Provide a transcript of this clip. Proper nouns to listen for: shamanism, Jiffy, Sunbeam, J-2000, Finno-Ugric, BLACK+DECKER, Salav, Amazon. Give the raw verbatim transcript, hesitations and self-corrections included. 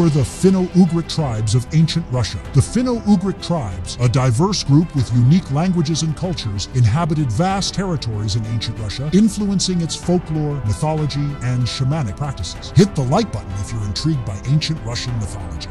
were the Finno-Ugric tribes of ancient Russia. The Finno-Ugric tribes, a diverse group with unique languages and cultures, inhabited vast territories in ancient Russia, influencing its folklore, mythology, and shamanic practices. Hit the like button if you're intrigued by ancient Russian mythology.